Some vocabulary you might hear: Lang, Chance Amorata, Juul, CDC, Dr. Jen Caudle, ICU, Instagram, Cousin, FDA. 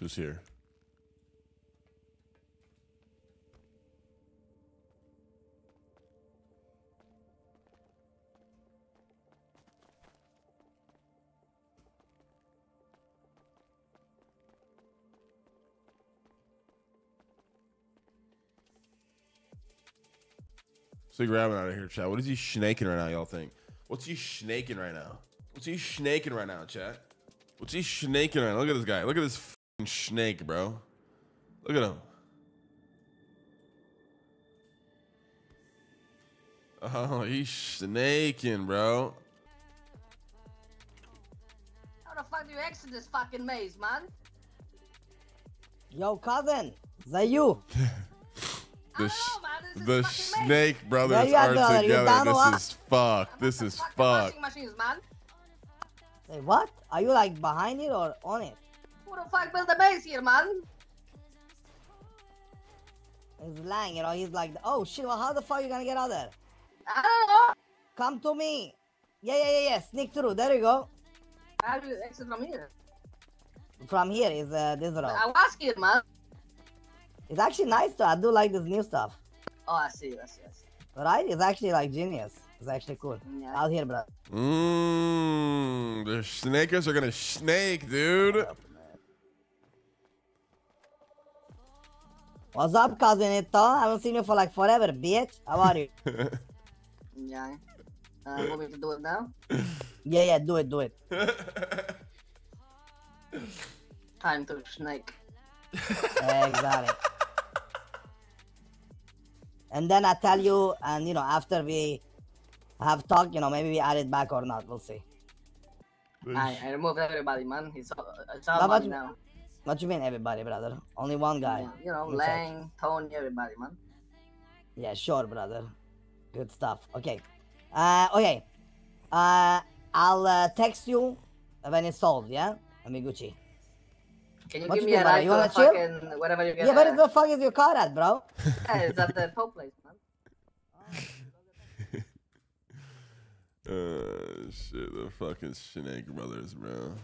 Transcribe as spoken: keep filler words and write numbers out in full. Who's here? Big rabbit out of here, chat. What is he snaking right now, y'all think? What's he snaking right now? What's he snaking right now, chat? What's he snaking right now? Look at this guy. Look at this f***ing snake, bro. Look at him. Oh, he's snaking, bro. How the fuck do you exit this fucking maze, man? Yo, cousin. Is that you? The, know, man, the snake amazing. Brothers yeah, are the, together. This what? Is fucked. This is fucked. Hey, what? Are you like behind it or on it? Who the fuck built the base here, man? He's lying, you know. He's like, oh shit. Well, how the fuck are you gonna get out there? I don't know. Come to me. Yeah, yeah, yeah, yeah. Sneak through. There you go. How do you exit from here? From here is uh, this road. I was here, man. It's actually nice though, I do like this new stuff. Oh, I see, I see, I see. Right? It's actually like genius. It's actually cool. Yeah. Out here, bro. Mmm, the snakers are gonna snake, dude. What's up, What's up cousin Ito? I haven't seen you for like forever, bitch. How are you? Yeah. Uh, want me to do it now? Yeah, yeah, do it, do it. Time to snake. Exactly. And then I tell you, and you know, after we have talked, you know, maybe we add it back or not. We'll see. I, I removed everybody, man. It's all, it's all what, you, now. What you mean, everybody, brother? Only one guy. Yeah, you know, Lang, Tony, everybody, man. Yeah, sure, brother. Good stuff. Okay. Uh, okay. Uh, I'll uh, text you when it's solved, yeah? Amiguchi. Can you what give you me a ride you to the fucking, wherever you get Yeah, where the fuck is your car at, bro? Yeah, it's at the tow place, man. Oh, uh, shit, the fucking snake brothers, bro.